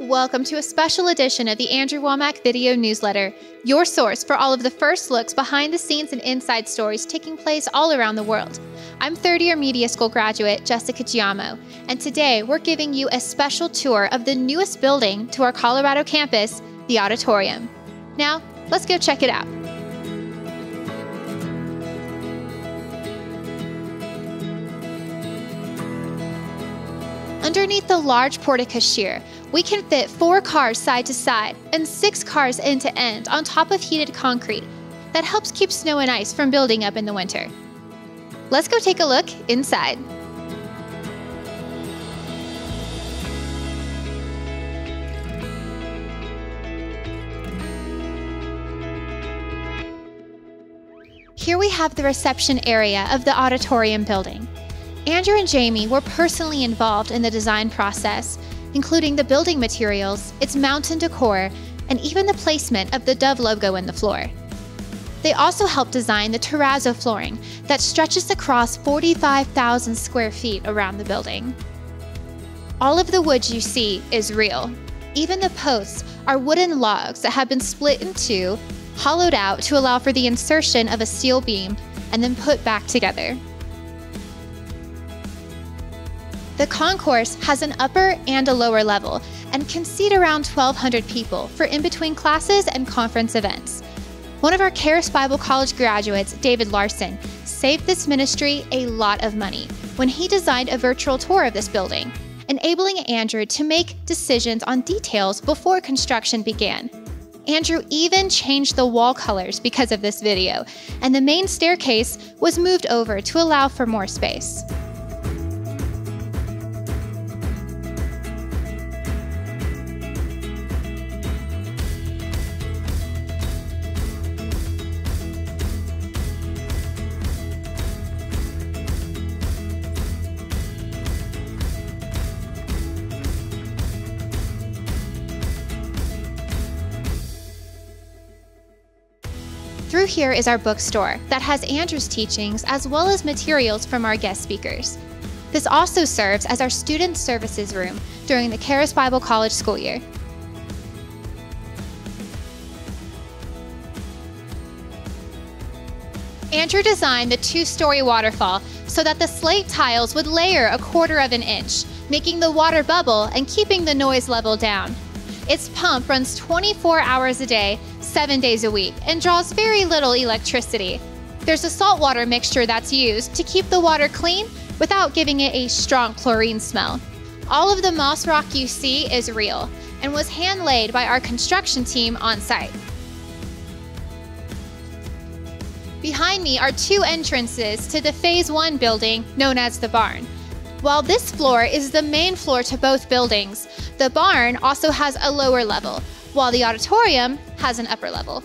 Welcome to a special edition of the Andrew Wommack Video Newsletter, your source for all of the first looks, behind the scenes, and inside stories taking place all around the world. I'm third-year media school graduate Jessica Giamo, and today we're giving you a special tour of the newest building to our Colorado campus, the auditorium. Now, let's go check it out. Underneath the large portico sheer, we can fit 4 cars side to side and 6 cars end to end on top of heated concrete that helps keep snow and ice from building up in the winter. Let's go take a look inside. Here we have the reception area of the auditorium building. Andrew and Jamie were personally involved in the design process, including the building materials, its mountain decor, and even the placement of the Dove logo in the floor. They also helped design the terrazzo flooring that stretches across 45,000 square feet around the building. All of the wood you see is real. Even the posts are wooden logs that have been split in two, hollowed out to allow for the insertion of a steel beam, and then put back together. The concourse has an upper and a lower level and can seat around 1,200 people for in-between classes and conference events. One of our Charis Bible College graduates, David Larson, saved this ministry a lot of money when he designed a virtual tour of this building, enabling Andrew to make decisions on details before construction began. Andrew even changed the wall colors because of this video, and the main staircase was moved over to allow for more space. Through here is our bookstore that has Andrew's teachings as well as materials from our guest speakers. This also serves as our student services room during the Charis Bible College school year. Andrew designed the 2-story waterfall so that the slate tiles would layer a 1/4 inch, making the water bubble and keeping the noise level down. Its pump runs 24 hours a day, 7 days a week, and draws very little electricity. There's a saltwater mixture that's used to keep the water clean without giving it a strong chlorine smell. All of the moss rock you see is real and was hand laid by our construction team on site. Behind me are 2 entrances to the Phase 1 building known as the barn. While this floor is the main floor to both buildings, the barn also has a lower level, while the auditorium has an upper level.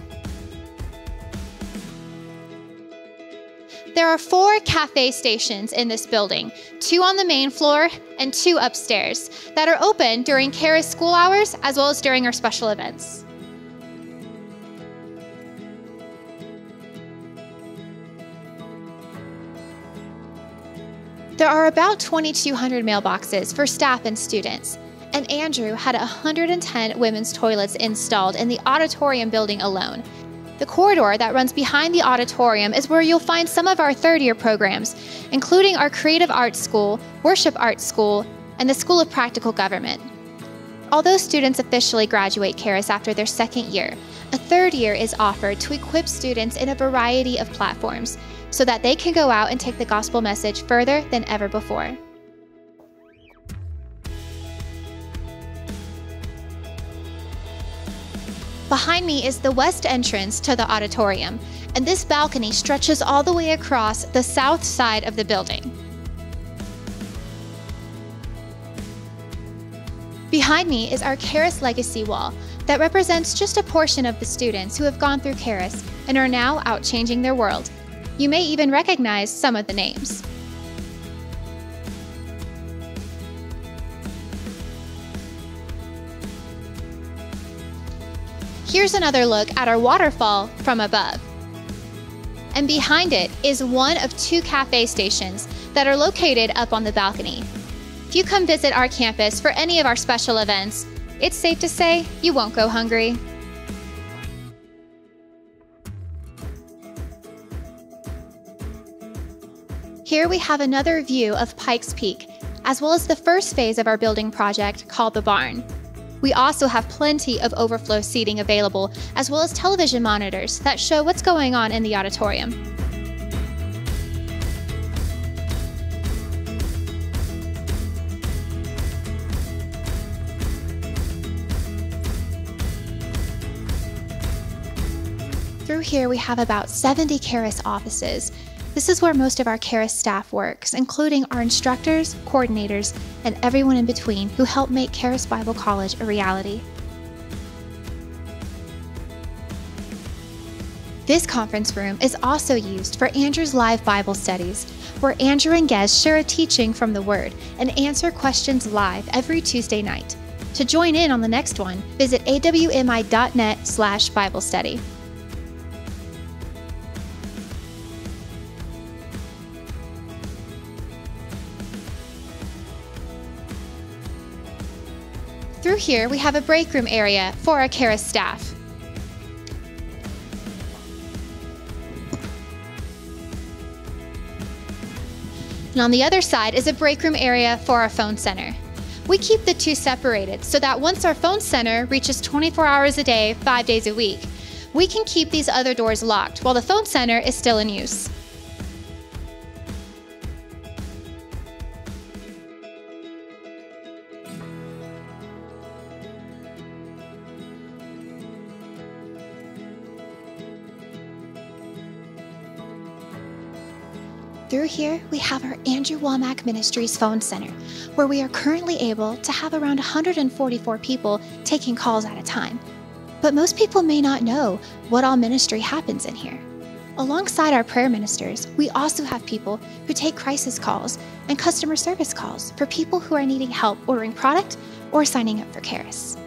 There are 4 cafe stations in this building, 2 on the main floor and 2 upstairs, that are open during Charis school hours as well as during our special events. There are about 2,200 mailboxes for staff and students, and Andrew had 110 women's toilets installed in the auditorium building alone. The corridor that runs behind the auditorium is where you'll find some of our third-year programs, including our Creative Arts School, Worship Arts School, and the School of Practical Government. Although students officially graduate Charis after their 2nd year, a 3rd year is offered to equip students in a variety of platforms so that they can go out and take the gospel message further than ever before. Behind me is the west entrance to the auditorium, and this balcony stretches all the way across the south side of the building. Behind me is our Charis Legacy Wall that represents just a portion of the students who have gone through Charis and are now out changing their world. You may even recognize some of the names. Here's another look at our waterfall from above. And behind it is one of 2 cafe stations that are located up on the balcony. If you come visit our campus for any of our special events, it's safe to say you won't go hungry. Here we have another view of Pikes Peak, as well as the first phase of our building project called the barn. We also have plenty of overflow seating available, as well as television monitors that show what's going on in the auditorium. Through here we have about 70 Charis offices. This is where most of our Charis staff works, including our instructors, coordinators, and everyone in between who help make Charis Bible College a reality. This conference room is also used for Andrew's live Bible studies, where Andrew and Gez share a teaching from the Word and answer questions live every Tuesday night. To join in on the next one, visit awmi.net/Bible study. Through here, we have a break room area for our Charis staff. And on the other side is a break room area for our phone center. We keep the two separated so that once our phone center reaches 24 hours a day, 5 days a week, we can keep these other doors locked while the phone center is still in use. Through here, we have our Andrew Wommack Ministries Phone Center, where we are currently able to have around 144 people taking calls at a time. But most people may not know what all ministry happens in here. Alongside our prayer ministers, we also have people who take crisis calls and customer service calls for people who are needing help ordering product or signing up for Charis.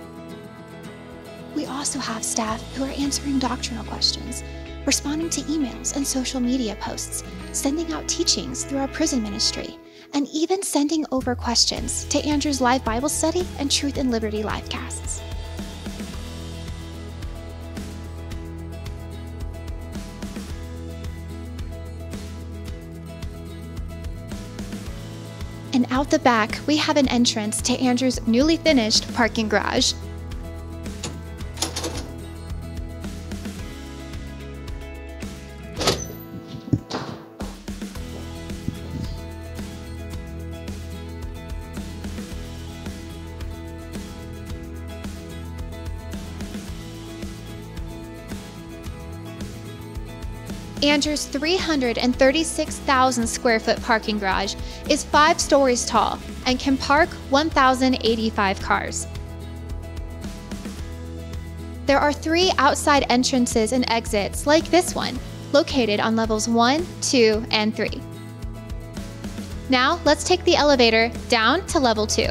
We also have staff who are answering doctrinal questions, responding to emails and social media posts, sending out teachings through our prison ministry, and even sending over questions to Andrew's live Bible study and Truth and Liberty livecasts. And out the back, we have an entrance to Andrew's newly finished parking garage. Andrew's 336,000 square foot parking garage is 5 stories tall and can park 1,085 cars. There are 3 outside entrances and exits like this one, located on levels 1, 2, and 3. Now let's take the elevator down to level 2.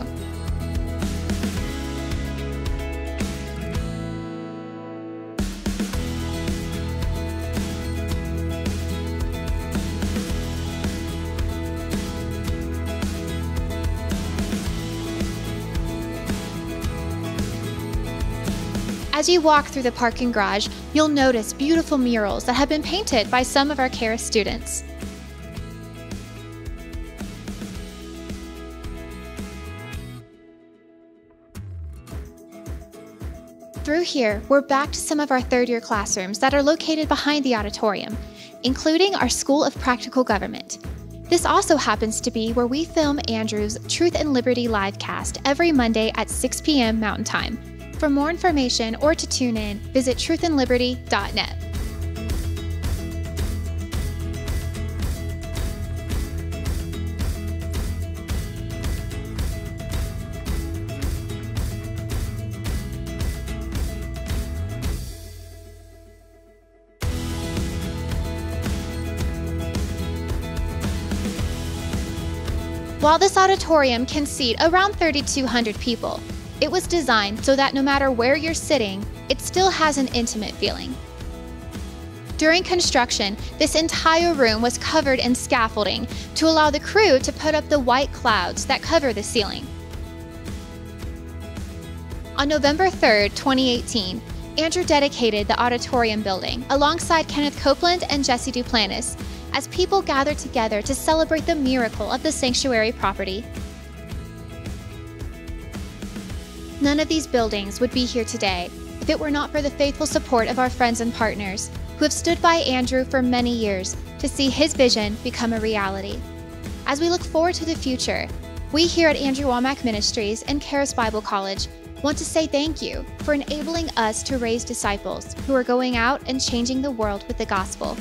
As you walk through the parking garage, you'll notice beautiful murals that have been painted by some of our Charis students. Through here, we're back to some of our third-year classrooms that are located behind the auditorium, including our School of Practical Government. This also happens to be where we film Andrew's Truth and Liberty livecast every Monday at 6 p.m. Mountain Time. For more information or to tune in, visit truthandliberty.net. While this auditorium can seat around 3,200 people, it was designed so that no matter where you're sitting, it still has an intimate feeling. During construction, this entire room was covered in scaffolding to allow the crew to put up the white clouds that cover the ceiling. On November 3, 2018, Andrew dedicated the auditorium building alongside Kenneth Copeland and Jesse Duplantis as people gathered together to celebrate the miracle of the sanctuary property. None of these buildings would be here today if it were not for the faithful support of our friends and partners who have stood by Andrew for many years to see his vision become a reality. As we look forward to the future, we here at Andrew Wommack Ministries and Charis Bible College want to say thank you for enabling us to raise disciples who are going out and changing the world with the gospel.